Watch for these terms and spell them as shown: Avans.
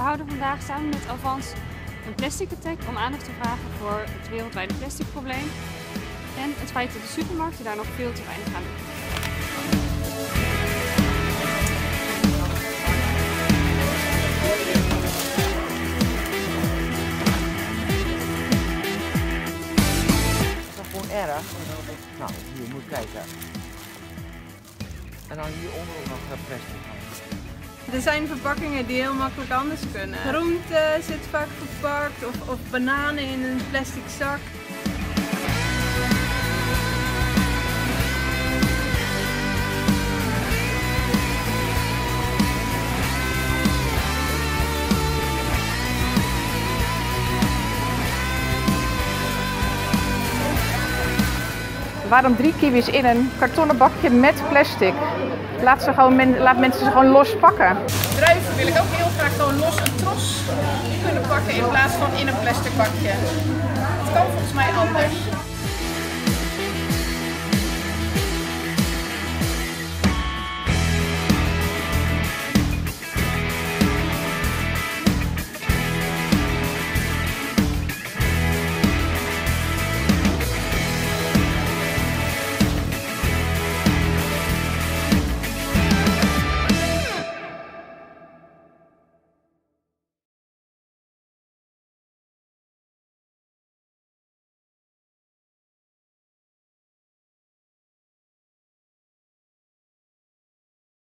We houden vandaag samen met Avans een plastic attack om aandacht te vragen voor het wereldwijde plasticprobleem en het feit dat de supermarkten daar nog veel te weinig aan doen. Erg. Nou, hier moet je kijken. En dan hieronder ook nog plastic. Er zijn verpakkingen die heel makkelijk anders kunnen. Groente zit vaak verpakt of bananen in een plastic zak. Waarom 3 kiwis in een kartonnen bakje met plastic? Laat mensen ze gewoon los pakken. Druiven wil ik ook heel graag gewoon los een tros kunnen pakken in plaats van in een plastic bakje. Het kan volgens mij anders.